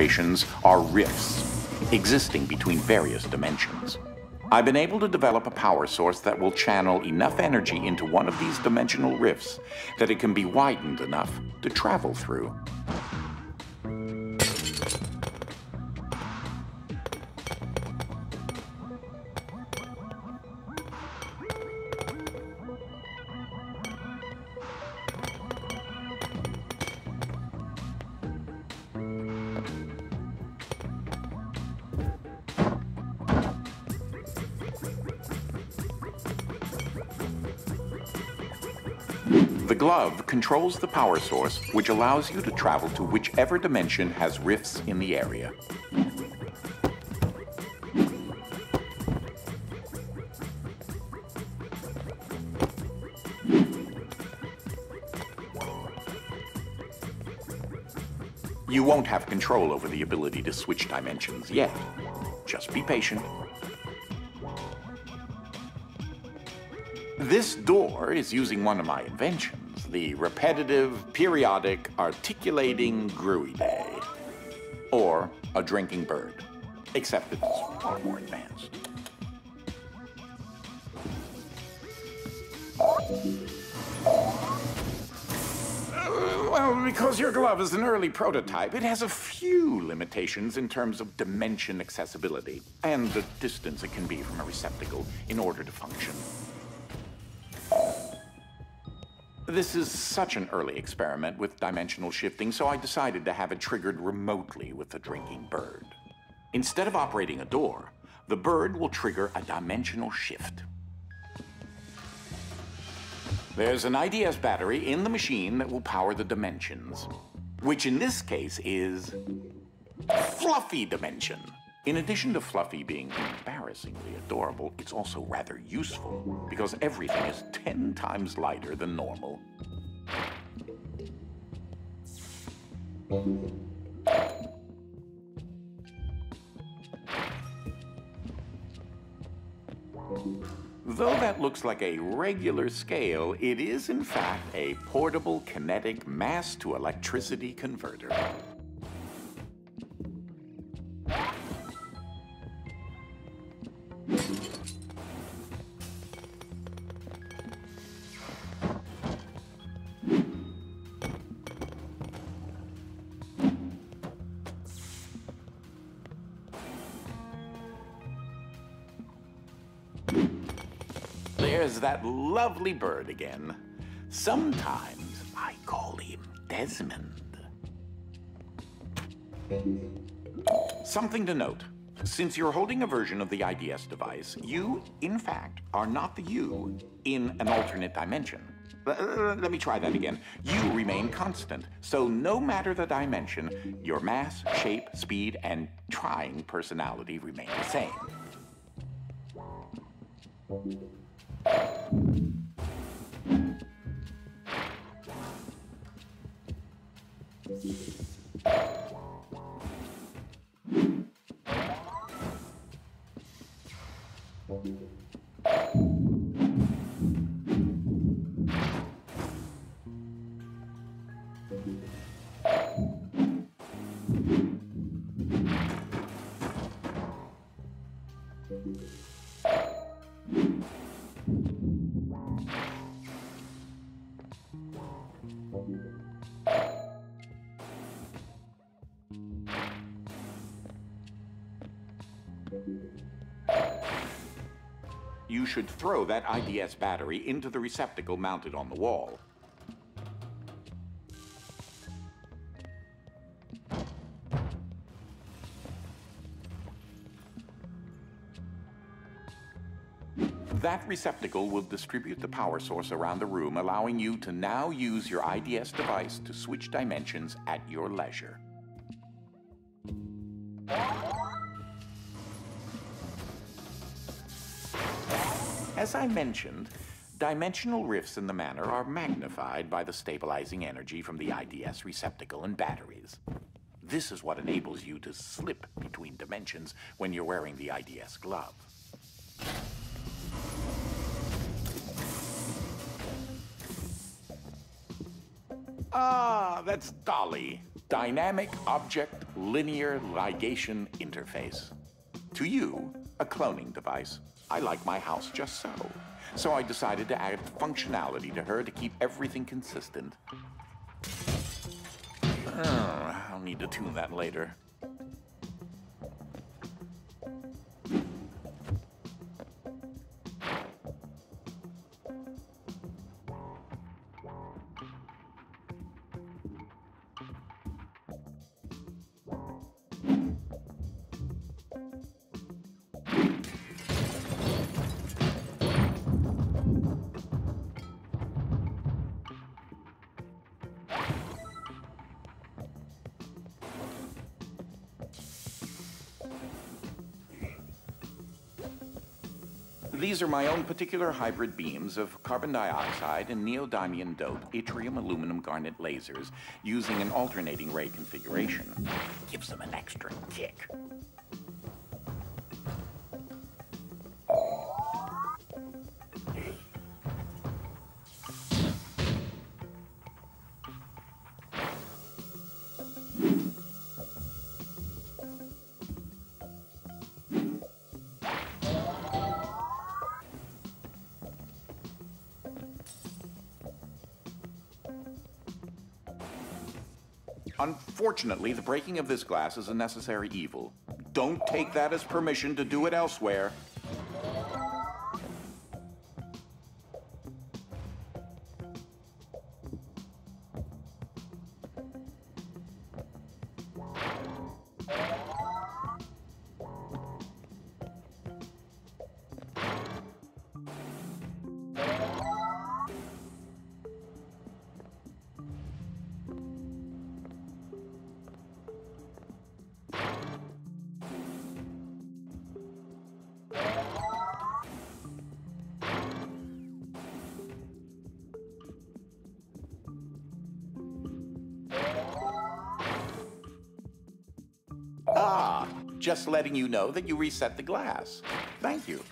operations are rifts existing between various dimensions. I've been able to develop a power source that will channel enough energy into one of these dimensional rifts that it can be widened enough to travel through. The glove controls the power source, which allows you to travel to whichever dimension has rifts in the area. You won't have control over the ability to switch dimensions yet. Just be patient. This door is using one of my inventions. The repetitive, periodic, articulating gruidae, or a drinking bird, except it's far more advanced. Well, because your glove is an early prototype, it has a few limitations in terms of dimension accessibility and the distance it can be from a receptacle in order to function. This is such an early experiment with dimensional shifting, so I decided to have it triggered remotely with the drinking bird. Instead of operating a door, the bird will trigger a dimensional shift. There's an IDS battery in the machine that will power the dimensions, which in this case is Fluffy Dimension. In addition to Fluffy being embarrassingly adorable, it's also rather useful because everything is 10 times lighter than normal. Though that looks like a regular scale, it is in fact a portable kinetic mass to electricity converter. There's that lovely bird again. Sometimes I call him Desmond. Something to note. Since you're holding a version of the IDS device, you, in fact, are not the you in an alternate dimension. Let me try that again. You remain constant, so no matter the dimension, your mass, shape, speed, and trying personality remain the same. You should throw that IDS battery into the receptacle mounted on the wall. That receptacle will distribute the power source around the room, allowing you to now use your IDS device to switch dimensions at your leisure. As I mentioned, dimensional rifts in the manor are magnified by the stabilizing energy from the IDS receptacle and batteries. This is what enables you to slip between dimensions when you're wearing the IDS glove. Ah, that's Dolly. Dynamic Object Linear Ligation Interface. To you, a cloning device. I like my house just so. So I decided to add functionality to her to keep everything consistent. I'll need to tune that later. These are my own particular hybrid beams of carbon dioxide and neodymium doped yttrium aluminum garnet lasers using an alternating ray configuration. Gives them an extra kick. Unfortunately, the breaking of this glass is a necessary evil. Don't take that as permission to do it elsewhere. Just letting you know that you reset the glass. Thank you.